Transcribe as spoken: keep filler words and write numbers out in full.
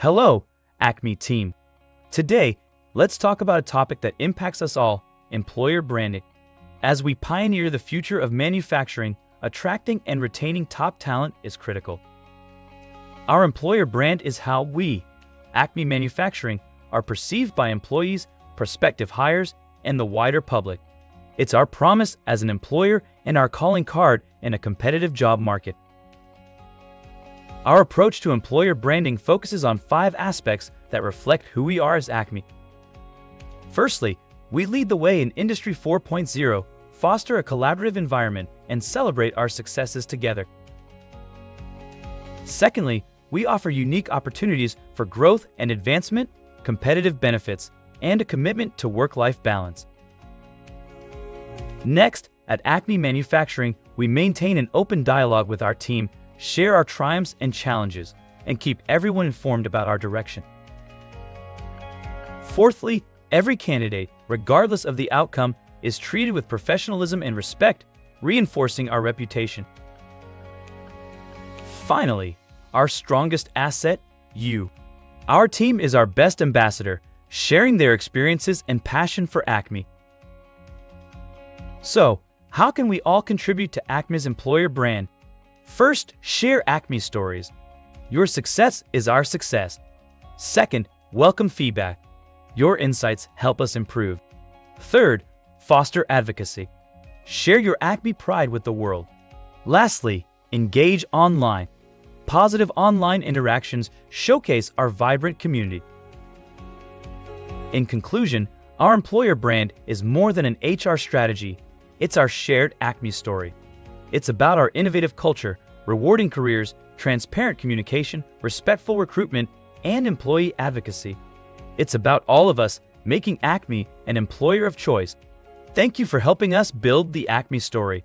Hello, ACME team. Today, let's talk about a topic that impacts us all, employer branding. As we pioneer the future of manufacturing, attracting and retaining top talent is critical. Our employer brand is how we, ACME Manufacturing, are perceived by employees, prospective hires, and the wider public. It's our promise as an employer and our calling card in a competitive job market. Our approach to employer branding focuses on five aspects that reflect who we are as ACME. Firstly, we lead the way in Industry four point oh, foster a collaborative environment, and celebrate our successes together. Secondly, we offer unique opportunities for growth and advancement, competitive benefits, and a commitment to work-life balance. Next, at ACME Manufacturing, we maintain an open dialogue with our team, share our triumphs and challenges, and keep everyone informed about our direction. Fourthly, every candidate, regardless of the outcome, is treated with professionalism and respect, reinforcing our reputation. Finally, our strongest asset, you. Our team is our best ambassador, sharing their experiences and passion for ACME. So, how can we all contribute to ACME's employer brand? First, share ACME stories. Your success is our success. Second, welcome feedback. Your insights help us improve. Third, foster advocacy. Share your ACME pride with the world. Lastly, engage online. Positive online interactions showcase our vibrant community. In conclusion, our employer brand is more than an H R strategy. It's our shared ACME story. It's about our innovative culture, rewarding careers, transparent communication, respectful recruitment, and employee advocacy. It's about all of us making ACME an employer of choice. Thank you for helping us build the ACME story.